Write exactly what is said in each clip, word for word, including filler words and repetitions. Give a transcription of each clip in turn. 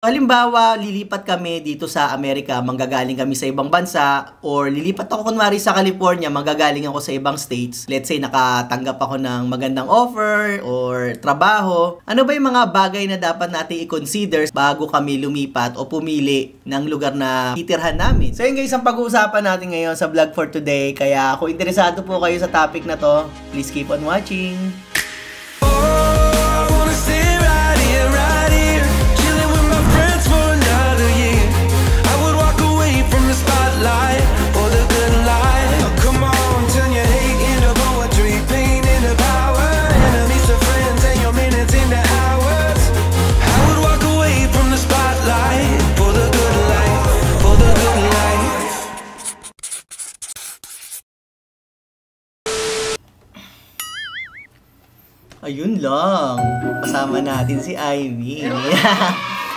Halimbawa, lilipat kami dito sa Amerika, manggagaling kami sa ibang bansa, or lilipat ako kunwari sa California, manggagaling ako sa ibang states. Let's say nakatanggap ako ng magandang offer or trabaho. Ano ba yung mga bagay na dapat natin i-consider bago kami lumipat o pumili ng lugar na titirhan namin? So yun guys, ang pag-uusapan natin ngayon sa vlog for today. Kaya kung interesado po kayo sa topic na to, please keep on watching. Ayun lang. Kasama natin si Ivy.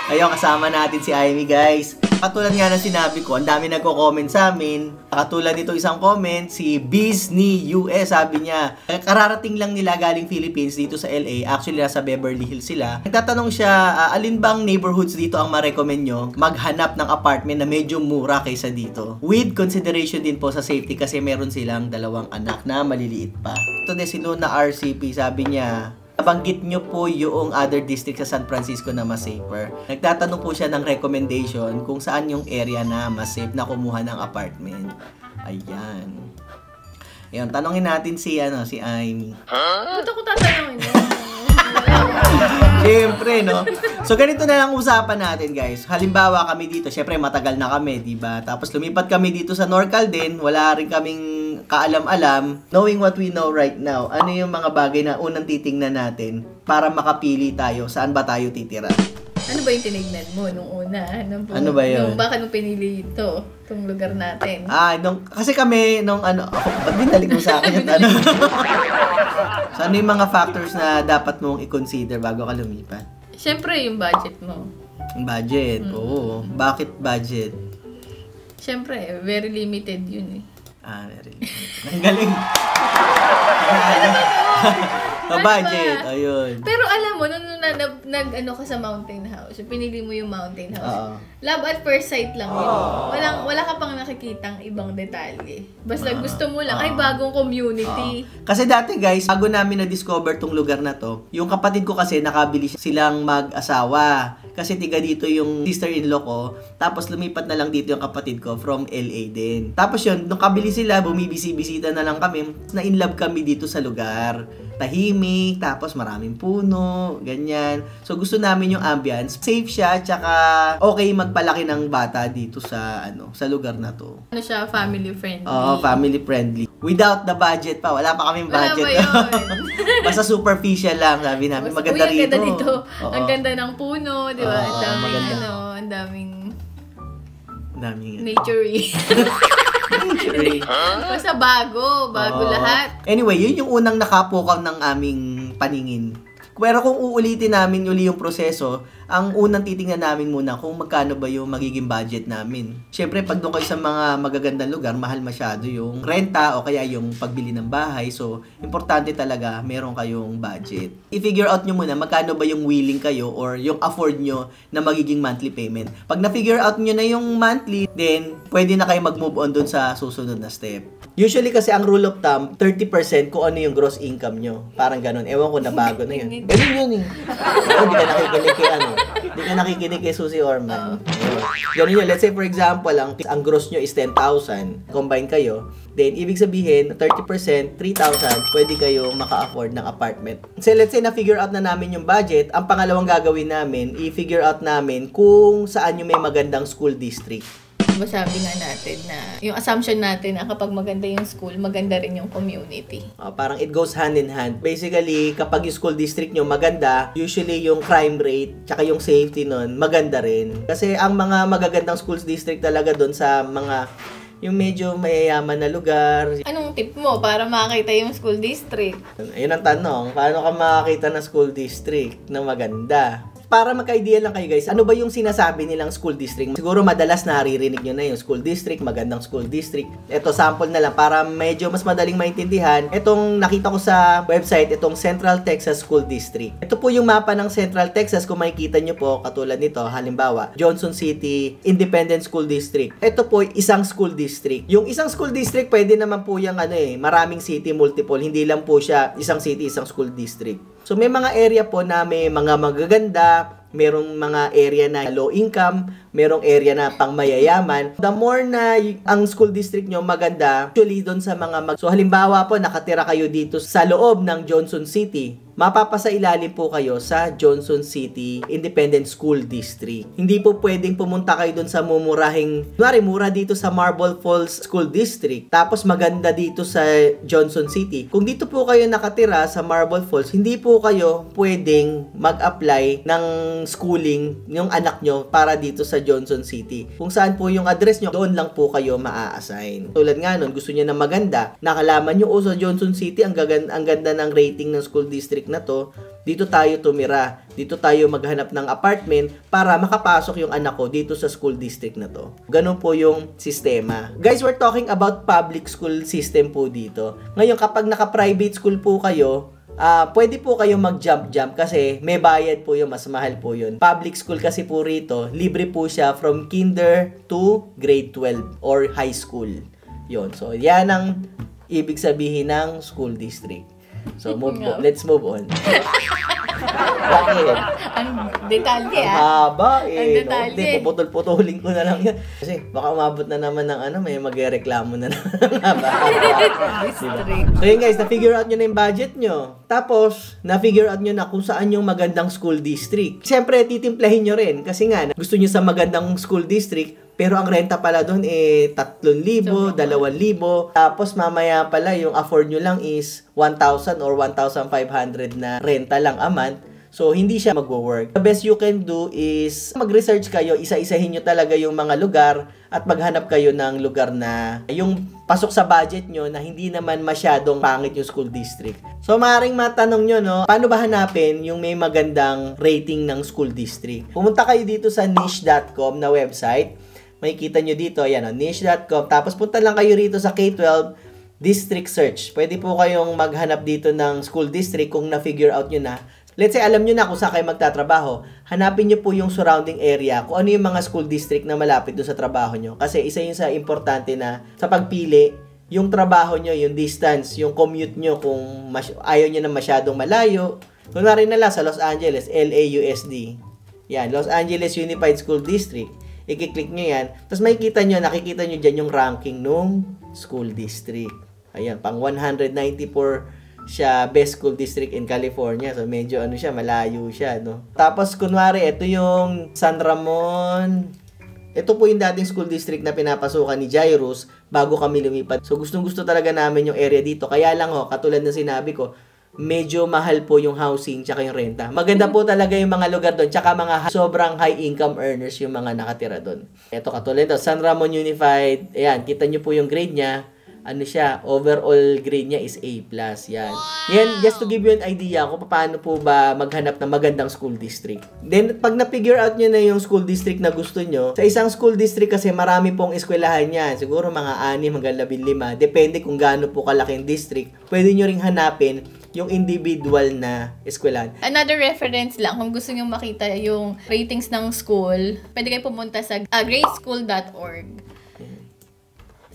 Ayun, kasama natin si Ivy, guys. Katulad nga na sinabi ko, ang dami nagko-comment sa amin. Katulad nito isang comment, si Bizni U S, sabi niya, kararating lang nila galing Philippines dito sa L A. Actually, nasa Beverly Hills sila. Nagtatanong siya, uh, alin bang neighborhoods dito ang ma-recommend nyo? Maghanap ng apartment na medyo mura kaysa dito. With consideration din po sa safety kasi meron silang dalawang anak na maliliit pa. Ito din si Luna R C P, sabi niya, nabanggit nyo po yung other district sa San Francisco na mas safer. Nagtatanong po siya ng recommendation kung saan yung area na mas safe na kumuha ng apartment. Ayan. Ayan, tanongin natin si, ano, si Amy. Huh? Ba't ako tatanungin mo? Siyempre, no? So, ganito na lang usapan natin, guys. Halimbawa kami dito, siyempre matagal na kami, diba? Tapos lumipat kami dito sa NorCal din. Wala rin kaming kaalam-alam, knowing what we know right now, ano yung mga bagay na unang titingnan natin para makapili tayo saan ba tayo titira? Ano ba yung tinignan mo nung una? Ano, po, ano ba yun? Nung, bakit mo pinili ito, itong lugar natin? Ah, nung, kasi kami, nung ano, ako, ba't binalik mo sa akin yung ano? So, ano yung mga factors na dapat mong i-consider bago ka lumipat? Siyempre, yung budget mo. Yung budget, mm. oo. Bakit budget? Siyempre, very limited yun eh. Ah, very limited. Ang galing. Ano budget, ayun. Pero alam mo, nung nag na, na, ano ka sa mountain house, pinili mo yung mountain house, uh -oh. love at first sight lang yun. Uh -oh. Walang, wala ka pang nakikitang ibang detalye. Basta uh -oh. gusto mo lang, uh -oh. ay bagong community. Uh -oh. Kasi dati guys, bago namin na-discover tong lugar na to, yung kapatid ko kasi nakabili silang mag-asawa. Kasi tiga dito yung sister-in-law ko, tapos lumipat na lang dito yung kapatid ko from L A din. Tapos yun, nung kabili sila, bumibisi-bisita na lang kami, na-inlove kami dito sa lugar. Tahimik, tapos maraming puno, ganyan. So gusto namin yung ambience, safe siya, tsaka okay magpalaki ng bata dito sa ano, sa lugar na to. Ano siya, family friendly. Oo, family friendly. Without the budget pa, wala pa kaming budget. Wala pa yun. Basta superficial lang, sabi namin, maganda rito. Uy, ang ganda dito. Ang ganda ng puno, di ba? Ang daming, ano, ang daming... Ang daming... Nature-y. Nature-y. Basta bago, bago lahat. Anyway, yun yung unang nakapokaw ng aming paningin. Pero kung uulitin namin uli yung proseso, ang unang titingnan namin muna kung magkano ba yung magiging budget namin. Siyempre, pag doon kayo sa mga magagandang lugar, mahal masyado yung renta o kaya yung pagbili ng bahay. So, importante talaga, meron kayong budget. I-figure out nyo muna magkano ba yung willing kayo or yung afford nyo na magiging monthly payment. Pag na-figure out nyo na yung monthly, then pwede na kayo mag-move on doon sa susunod na step. Usually kasi ang rule of thumb, thirty percent kung ano yung gross income nyo. Parang ganun. Ewan ko na bago na yun. Ganun yun eh. Oh, di ka nakikinig kay ano. Di ka nakikinig kay Susie Orman. Ganun yun. Let's say for example, ang, ang gross nyo is ten thousand. Combine kayo. Then, ibig sabihin, thirty percent, three thousand, pwede kayo maka-afford ng apartment. So, let's say na-figure out na namin yung budget. Ang pangalawang gagawin namin, i-figure out namin kung saan yung may magandang school district. Diba sabi nga natin na yung assumption natin na kapag maganda yung school, maganda rin yung community. Uh, parang it goes hand in hand. Basically, kapag yung school district nyo maganda, usually yung crime rate tsaka yung safety nun, maganda rin. Kasi ang mga magagandang school district talaga dun sa mga yung medyo mayayaman na lugar. Anong tip mo para makakita yung school district? Ayun ang tanong, paano ka makakita ng school district na maganda? para magka-idea lang kayo guys, ano ba yung sinasabi nilang school district? Siguro madalas naririnig nyo na yung school district, magandang school district. Ito sample na lang para medyo mas madaling maintindihan. Itong nakita ko sa website, itong Central Texas School District. Ito po yung mapa ng Central Texas, kung makikita nyo po katulad nito, halimbawa Johnson City Independent School District. Ito po isang school district. Yung isang school district pwede naman po yung ano eh, maraming city, multiple, hindi lang po siya isang city, isang school district. So may mga area po na may mga magaganda, merong mga area na low income, merong area na pangmayayaman. The more na ang school district nyo maganda, actually doon sa mga mag... So halimbawa po, nakatira kayo dito sa loob ng Johnson City, mapapasailalim po kayo sa Johnson City Independent School District. Hindi po pwedeng pumunta kayo doon sa mumurahing... Kunwari, mura dito sa Marble Falls School District, tapos maganda dito sa Johnson City. Kung dito po kayo nakatira sa Marble Falls, hindi po kayo pwedeng mag-apply ng schooling yung anak nyo para dito sa Johnson City. Kung saan po yung address nyo, doon lang po kayo maa-assign. Tulad nga nun, gusto nyo na maganda, nakalaman nyo, o oh, sa Johnson City ang gaganda, ang ganda ng rating ng school district na to, dito tayo tumira, dito tayo maghanap ng apartment para makapasok yung anak ko dito sa school district na to. Ganun po yung sistema. Guys, we're talking about public school system po dito. Ngayon, kapag naka-private school po kayo, Uh, pwede po kayo mag-jump-jump kasi may bayad po yun, mas mahal po yun. Public school kasi po rito, libre po siya from kinder to grade twelve or high school. Yun. So, yan ang ibig sabihin ng school district. So, move no. Let's move on. Bakit? Ang detalye ah. Haba eh. Ang detalye. No, puputol-putuling ko na lang yan. Kasi baka umabot na naman ng ano, may magreklamo na naman. Haba. So yun guys, na-figure out nyo na yung budget nyo. Tapos, na-figure out nyo na kung saan yung magandang school district. Siyempre, titimplahin nyo rin. Kasi nga, gusto nyo sa magandang school district, pero ang renta pala doon eh three thousand, two thousand. Tapos mamaya pala yung afford nyo lang is one thousand or one thousand five hundred na renta lang a month. So, hindi siya magwo-work. The best you can do is mag-research kayo, isa-isahin nyo talaga yung mga lugar at maghanap kayo ng lugar na yung pasok sa budget nyo na hindi naman masyadong pangit yung school district. So, maaaring matanong nyo, no, paano ba hanapin yung may magandang rating ng school district? Pumunta kayo dito sa niche dot com na website. Makikita nyo dito, ayan, no, niche dot com. Tapos, punta lang kayo rito sa K twelve District Search. Pwede po kayong maghanap dito ng school district kung na-figure out nyo na. Let's say, alam nyo na kung saan kayo magtatrabaho, hanapin nyo po yung surrounding area, kung ano yung mga school district na malapit doon sa trabaho nyo. Kasi isa yung sa importante na sa pagpili, yung trabaho nyo, yung distance, yung commute nyo, kung ayaw nyo na masyadong malayo. Kunwari na lang sa Los Angeles, L A U S D. Yan, Los Angeles Unified School District. I-click nyo yan. Tapos makikita nyo, nakikita nyo dyan yung ranking nung school district. Ayan, pang one hundred ninety-four siya best school district in California. So medyo ano siya, malayo siya, no. Tapos kunwari ito yung San Ramon. Ito po yung dating school district na pinapasukan ni Jairus bago kami lumipat. So gustong-gusto talaga namin yung area dito. Kaya lang ho, katulad ng sinabi ko, medyo mahal po yung housing tsaka yung renta. Maganda po talaga yung mga lugar doon tsaka mga sobrang high income earners yung mga nakatira doon. Ito katulad ito, San Ramon Unified. Ayan, kita nyo po yung grade niya. Ano siya, overall grade niya is A plus. Yan. Yan, just to give you an idea kung paano po ba maghanap ng magandang school district. Then, pag na-figure out nyo na yung school district na gusto nyo, sa isang school district kasi marami pong eskwelahan yan. Siguro mga anim hanggang labinlima. Depende kung gaano po kalaking district. Pwede nyo ring hanapin yung individual na eskwelahan. Another reference lang, kung gusto nyo makita yung ratings ng school, pwede kayo pumunta sa uh, great school dot org.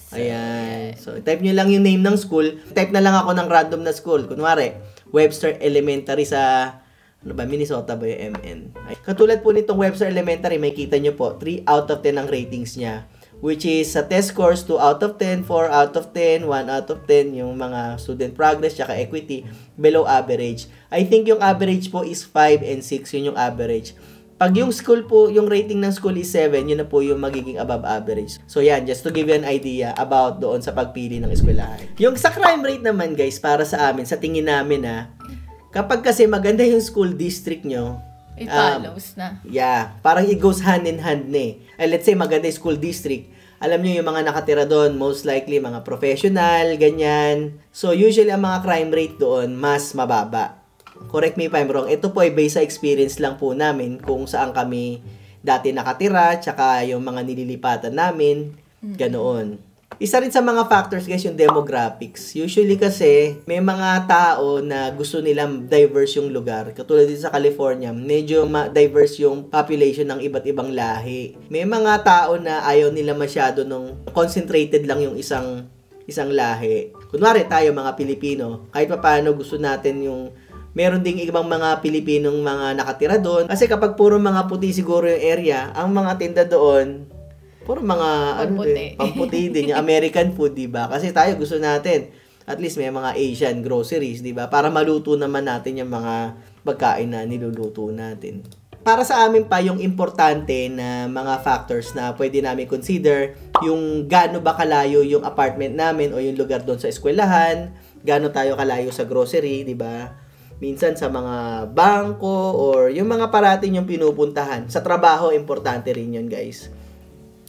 So, ayan. So, type nyo lang yung name ng school. Type na lang ako ng random na school. Kunwari, Webster Elementary sa, ano ba, Minnesota ba yung M N? Ay, katulad po nitong Webster Elementary, may kita nyo po, three out of ten ang ratings niya. Which is, sa test scores, two out of ten, four out of ten, one out of ten, yung mga student progress, tsaka equity, below average. I think yung average po is five and six, yun yung average. Pag yung school po, yung rating ng school is seven, yun na po yung magiging above average. So yan, just to give you an idea about doon sa pagpili ng eskwelahan. Yung sa crime rate naman guys, para sa amin, sa tingin namin ha, kapag kasi maganda yung school district nyo, it follows um, na. Yeah, parang it goes hand in hand na eh. And let's say maganda yung school district, alam nyo yung mga nakatira doon, most likely mga professional, ganyan. So usually ang mga crime rate doon, mas mababa. correct me if I'm wrong, ito po ay based sa experience lang po namin kung saan kami dati nakatira, tsaka yung mga nililipatan namin, ganoon. Isa rin sa mga factors guys, yung demographics. Usually kasi, may mga tao na gusto nilang diverse yung lugar. Katulad din sa California, medyo diverse yung population ng iba't ibang lahi. May mga tao na ayaw nila masyado nung concentrated lang yung isang, isang lahi. Kunwari tayo mga Pilipino, kahit papaano gusto natin yung meron ding ibang mga Pilipinong mga nakatira doon. Kasi kapag puro mga puti siguro yung area, ang mga tinda doon, puro mga ano din, pamputi din, yung American food, di ba? Kasi tayo gusto natin, at least may mga Asian groceries, di ba? Para maluto naman natin yung mga pagkain na niluluto natin. Para sa amin pa, yung importante na mga factors na pwede namin consider, yung gaano ba kalayo yung apartment namin o yung lugar doon sa eskwelahan, gaano tayo kalayo sa grocery, di ba? Minsan sa mga bangko or yung mga parating yung pinupuntahan. Sa trabaho, importante rin yun, guys.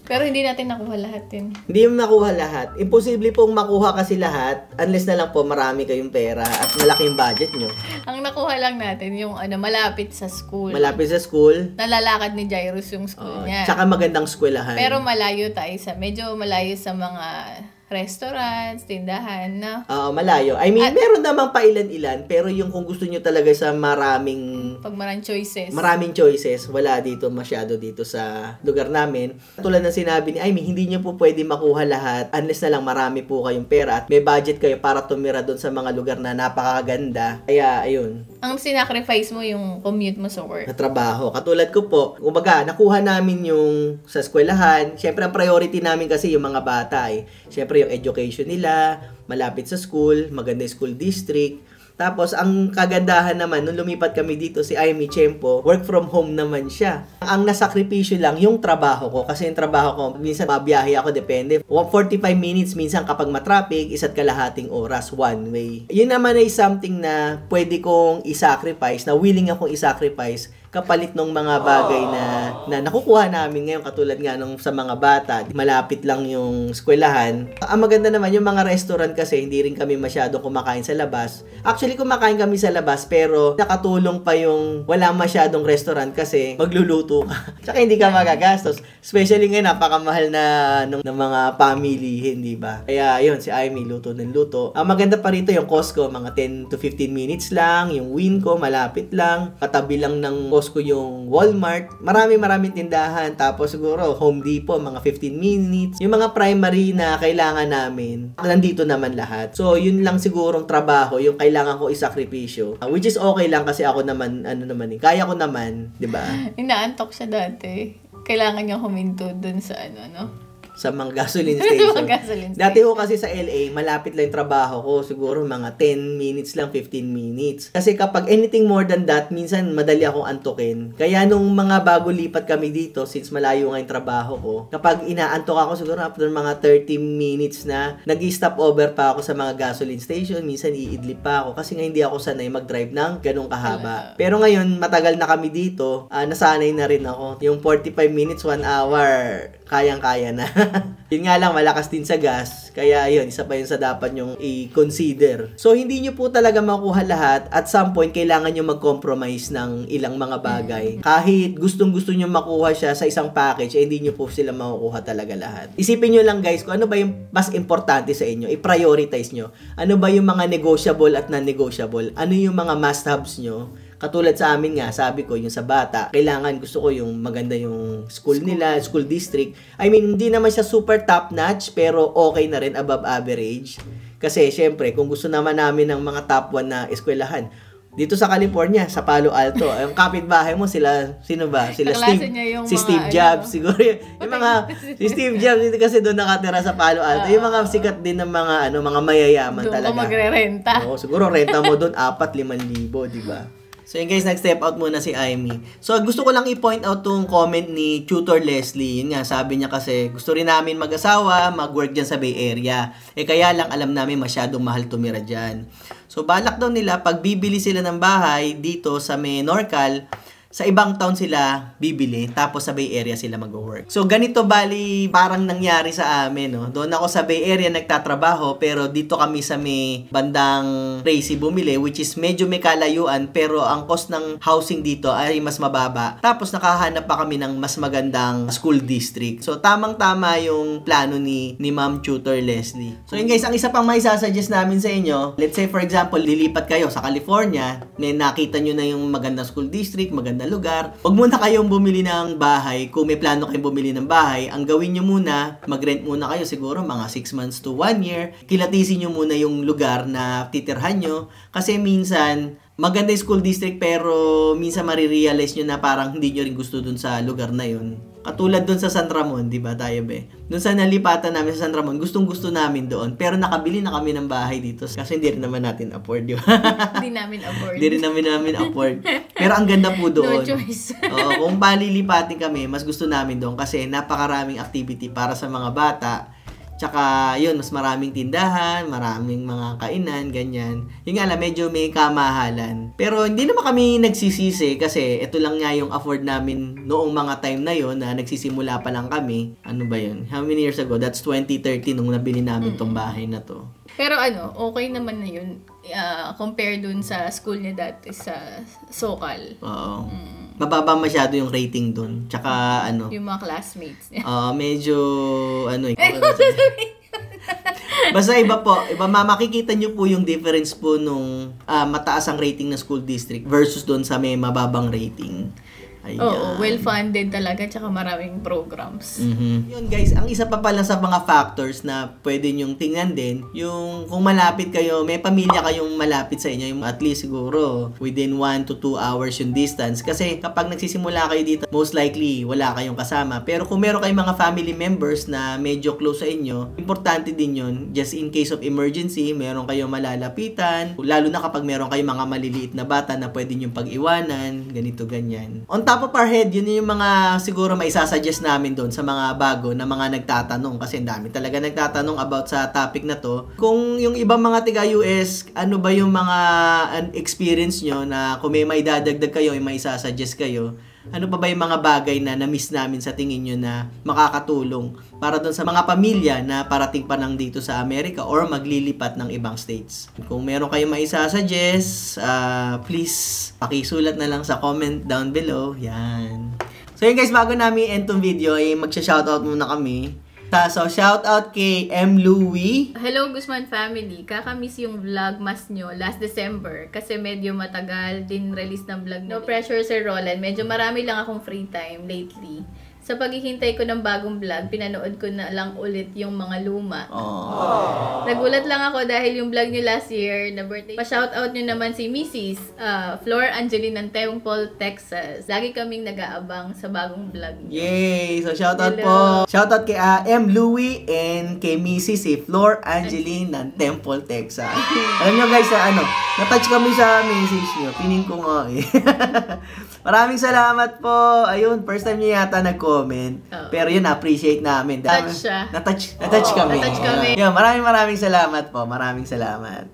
Pero hindi natin nakuha lahat yun. Hindi yung nakuha lahat. Imposible pong makuha kasi lahat unless na lang po marami kayong pera at malaking budget nyo. Ang nakuha lang natin yung ano, malapit sa school. Malapit sa school. Nalalakad ni Jairus yung school uh, niya. Tsaka magandang eskwelahan. Pero malayo tayo sa, medyo malayo sa mga restaurants, tindahan, no? Oo, uh, malayo. I mean, at, meron namang pailan-ilan, pero yung kung gusto nyo talaga sa maraming... Pag maraming choices. Maraming choices, wala dito masyado dito sa lugar namin. Tulad ng sinabi ni Amy, hindi nyo po pwede makuha lahat unless na lang marami po kayong pera at may budget kayo para tumira doon sa mga lugar na napakaganda. Kaya, ayun. Ang sinacrifice mo yung commute mo sa work. Na trabaho. Katulad ko po, kumbaga, nakuha namin yung sa eskwelahan. Siyempre, ang priority namin kasi yung mga bata, eh. Siyempre, yung education nila, malapit sa school, maganda school district. Tapos, ang kagandahan naman, nung lumipat kami dito, si Amy Chempo, work from home naman siya. Ang nasakripisyo lang, yung trabaho ko. Kasi yung trabaho ko, minsan mabiyahe ako, depende. forty-five minutes, minsan kapag matraffic, isa't kalahating oras, one way. Yun naman ay something na pwede kong isacrifice, na willing akong isacrifice, kapalit ng mga bagay na, na nakukuha namin ngayon, katulad nga nung sa mga bata, malapit lang yung eskwelahan. Ang maganda naman, yung mga restaurant kasi, hindi rin kami masyado kumakain sa labas. Actually, kumakain kami sa labas, pero nakatulong pa yung wala masyadong restaurant kasi magluluto ka. Tsaka hindi ka magagastos. Especially ngayon, napakamahal na nung, ng mga pamilihin, di ba? Kaya yun, si Amy, luto ng luto. Ang maganda pa rito yung Costco, mga ten to fifteen minutes lang, yung Winco, malapit lang, katabi lang ng Costco yung Walmart, marami-maraming tindahan, tapos siguro Home Depot, mga fifteen minutes. Yung mga primary na kailangan namin, nandito naman lahat. So, yun lang sigurong trabaho, yung kailangan ko isakripisyo. Uh, which is okay lang kasi ako naman, ano naman, kaya ko naman, di ba? Inaantok siya dati. Kailangan niya huminto dun sa ano, no? Sa mga gasoline station. Mga gasoline station. Dati ko kasi sa L A, malapit lang yung trabaho ko. Siguro mga ten minutes lang, fifteen minutes. Kasi kapag anything more than that, minsan madali akong antukin. Kaya nung mga bago lipat kami dito, since malayo nga yung trabaho ko, kapag inaantok ako, siguro after mga thirty minutes na, nag-stop over pa ako sa mga gasoline station. Minsan iidlip pa ako. Kasi nga hindi ako sanay mag-drive ng ganong kahaba. Pero ngayon, matagal na kami dito, uh, nasanay na rin ako. Yung forty-five minutes, one hour, kayang-kaya na. Yun nga lang, malakas din sa gas. Kaya yun, isa pa yun sa dapat nyong i-consider. So, hindi nyo po talaga makuha lahat. At some point, kailangan nyo mag-compromise ng ilang mga bagay. Kahit gustong-gusto nyo makuha siya sa isang package, eh, hindi nyo po sila makukuha talaga lahat. Isipin nyo lang guys, kung ano ba yung mas importante sa inyo. I-prioritize nyo. Ano ba yung mga negotiable at non-negotiable? Ano yung mga must-haves nyo? Katulad sa amin nga, sabi ko, yung sa bata, kailangan gusto ko yung maganda yung school, school nila, school district. I mean, hindi naman siya super top-notch, pero okay na rin, above average. Kasi, syempre, kung gusto naman namin ng mga top one na eskwelahan, dito sa California, sa Palo Alto, ang kapitbahay mo, sila, sino ba? Sila Steve, si Steve Jobs, ano, siguro. Yung mga, si Steve Jobs, dito kasi doon nakatira sa Palo Alto. Uh, yung mga sikat din ng mga, ano, mga mayayaman talaga. Doon ko magre-renta. Oo, siguro renta mo doon, apat, limang libo, di ba? So yun guys, nag-step out muna si Amy. So gusto ko lang i-point out tong comment ni Tutor Leslie. Yun nga, sabi niya kasi, gusto rin namin mag-asawa, mag-work dyan sa Bay Area. Eh kaya lang alam namin masyadong mahal tumira dyan. So balak daw nila, pag bibili sila ng bahay dito sa may Norcal, sa ibang town sila bibili, tapos sa Bay Area sila mag-work. So, ganito bali parang nangyari sa amin, no? Doon ako sa Bay Area nagtatrabaho, pero dito kami sa may bandang Tracy bumili, which is medyo may kalayuan, pero ang cost ng housing dito ay mas mababa. Tapos, nakahanap pa kami ng mas magandang school district. So, tamang-tama yung plano ni, ni Ma'am Tutor Leslie. So, yun guys, ang isa pang may sasuggest namin sa inyo, let's say for example, lilipat kayo sa California, may nakita nyo na yung magandang school district, magandang na lugar. Huwag muna kayong bumili ng bahay. Kung may plano kayong bumili ng bahay, ang gawin nyo muna, mag-rent muna kayo siguro mga six months to one year. Kilatisin nyo muna yung lugar na titirhan nyo. Kasi minsan, maganda yung school district pero minsan marirealize nyo na parang hindi nyo rin gusto dun sa lugar na yun. Katulad doon sa San Ramon, di ba tayo be? Doon sa nalipatan namin sa San Ramon, gustong-gusto namin doon. Pero nakabili na kami ng bahay dito kasi hindi rin naman natin afford, di ba? Hindi namin afford. Hindi rin namin namin afford. Pero ang ganda po doon. No choice. Oo, kung palilipatin kami, mas gusto namin doon kasi napakaraming activity para sa mga bata. Tsaka, yun, mas maraming tindahan, maraming mga kainan, ganyan. Yung nga lang, medyo may kamahalan. Pero hindi naman kami nagsisisi kasi ito lang nga yung afford namin noong mga time na yon na nagsisimula pa lang kami. Ano ba yun? How many years ago? That's twenty thirteen nung nabili namin tong bahay na to. Pero ano, okay naman na yun uh, compare dun sa school niya dati sa Sokal. Oo. Mm. Mababa masyado yung rating dun. Tsaka, ano. Yung mga classmates niya. Oo, uh, medyo, ano. Basta iba po. Iba, makikita nyo po yung difference po nung uh, mataas ang rating ng school district versus dun sa may mababang rating. Ayan. Oo, well-funded talaga tsaka maraming programs. Mm-hmm. Yun guys, ang isa pa pala sa mga factors na pwede nyong tingnan din, yung kung malapit kayo, may pamilya kayong malapit sa inyo, yung at least siguro within one to two hours yung distance. Kasi kapag nagsisimula kayo dito, most likely wala kayong kasama. Pero kung meron kayong mga family members na medyo close sa inyo, importante din yun, just in case of emergency, meron kayong malalapitan, lalo na kapag meron kayong mga maliliit na bata na pwede nyong pag-iwanan, ganito, ganyan. On top of our head, yun yung mga siguro maisasuggest namin doon sa mga bago na mga nagtatanong kasi ang dami talaga nagtatanong about sa topic na to. Kung yung ibang mga tiga-U S, ano ba yung mga experience nyo na kung may may dadagdag kayo, may maisasuggest kayo, ano pa ba, ba yung mga bagay na na-miss namin sa tingin nyo na makakatulong para doon sa mga pamilya na parating pa lang dito sa Amerika or maglilipat ng ibang states? Kung meron kayong maisasuggest, uh, please pakisulat na lang sa comment down below. Yan. So yun guys, bago namin end tong video, eh, magsha-shoutout muna kami. So, shoutout kay M. Louie. Hello, Guzman Family. Kakamiss yung vlogmas nyo last December kasi medyo matagal din release ng vlog. No pressure, Sir Roland. Medyo marami lang akong free time lately. Sa paghihintay ko ng bagong vlog, pinanood ko na lang ulit yung mga luma. Aww. Nagulat lang ako dahil yung vlog niyo last year na birthday. Pa-shoutout niyo naman si Missus Uh, Flor Angelina ng Temple, Texas. Lagi kaming nag-aabang sa bagong vlog niyo. Yay! So, shoutout Hello. po. Shoutout kay uh, M. Louie and kay Missus Si Flor Angelina ng Temple, Texas. Alam niyo guys, na, ano, natouch kami sa message niyo. Pining ko nga eh. Maraming salamat po. Ayun, first time niyo yata nag-comment. Comment. Oh. Pero yun, appreciate namin. Natouch siya. Natouch, natouch oh, kami. Natouch kami. Yun, maraming maraming salamat po. Maraming salamat.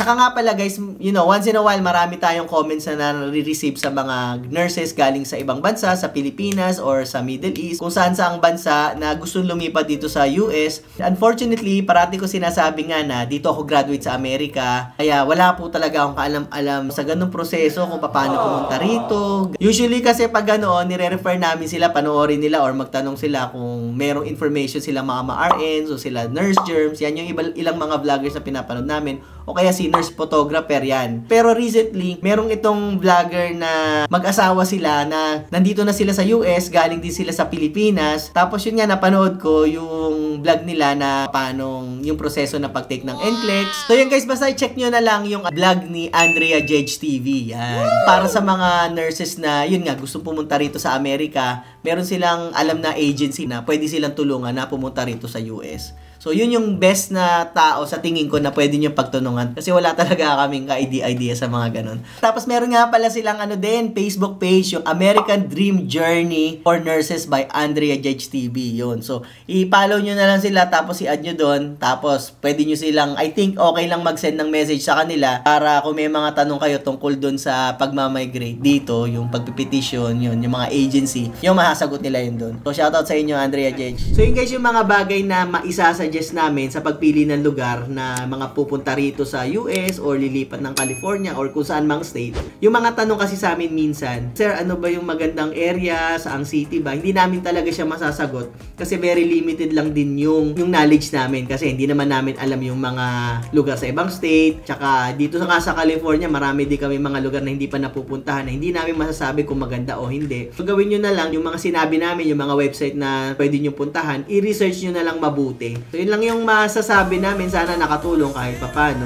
Saka nga pala guys, you know, once in a while, marami tayong comments na nare-receive sa mga nurses galing sa ibang bansa, sa Pilipinas or sa Middle East, kung saan sa ang bansa na gustong lumipat dito sa U S. Unfortunately, parati ko sinasabi nga na dito ako graduate sa Amerika, kaya wala po talaga akong kaalam-alam sa ganung proseso kung paano pumunta rito. Usually kasi pag ganoon, nire-refer namin sila, panoorin nila or magtanong sila kung merong information sila mga ma-R Ns o sila nurse germs, yan yung ilang mga vloggers na pinapanood namin, o kaya si nurse photographer yan. Pero recently, merong itong vlogger na mag-asawa sila na nandito na sila sa U S, galing din sila sa Pilipinas. Tapos yun nga, napanood ko yung vlog nila na paano yung proseso na pag-take ng N C L E X. So yun guys, basta i-check nyo na lang yung vlog ni Andrea Judge T V. Yan. Para sa mga nurses na, yun nga, gusto pumunta rito sa Amerika, meron silang alam na agency na pwede silang tulungan na pumunta rito sa U S. So, yun yung best na tao sa tingin ko na pwede nyo pagtunungan kasi wala talaga kaming ka-idea-idea sa mga ganun. Tapos, meron nga pala silang ano din, Facebook page, yung American Dream Journey for Nurses by Andrea Judge T V. Yun. So, i-follow nyo na lang sila tapos i-add nyo doon. Tapos, pwede nyo silang, I think, okay lang mag-send ng message sa kanila para kung may mga tanong kayo tungkol doon sa pagmamigrate dito, yung pagpipetition, yun, yung mga agency, yung mahasagot nila yun doon. So, shoutout sa inyo, Andrea Judge. So, yun guys, yung mga bagay na maisasa suggest namin sa pagpili ng lugar na mga pupunta rito sa U S or lilipat ng California or kung saan mang state. Yung mga tanong kasi sa amin minsan, sir, ano ba yung magandang area? Saang city ba? Hindi namin talaga siya masasagot kasi very limited lang din yung, yung knowledge namin kasi hindi naman namin alam yung mga lugar sa ibang state. Tsaka dito sa, sa California, marami din kami mga lugar na hindi pa napupuntahan na hindi namin masasabi kung maganda o hindi. So gawin nyo na lang yung mga sinabi namin, yung mga website na pwede nyo puntahan, i-research nyo na lang mabuti. So, yun lang yung masasabi namin. Sana nakatulong kahit papano.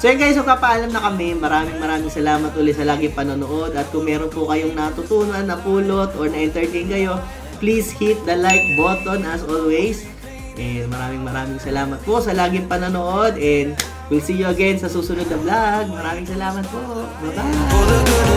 So yun guys, so kapaalam na kami. Maraming maraming salamat ulit sa laging panonood. At kung meron po kayong natutunan, napulot, or na-entertain kayo, please hit the like button as always. And maraming maraming salamat po sa laging panonood. And we'll see you again sa susunod na vlog. Maraming salamat po. Bye-bye!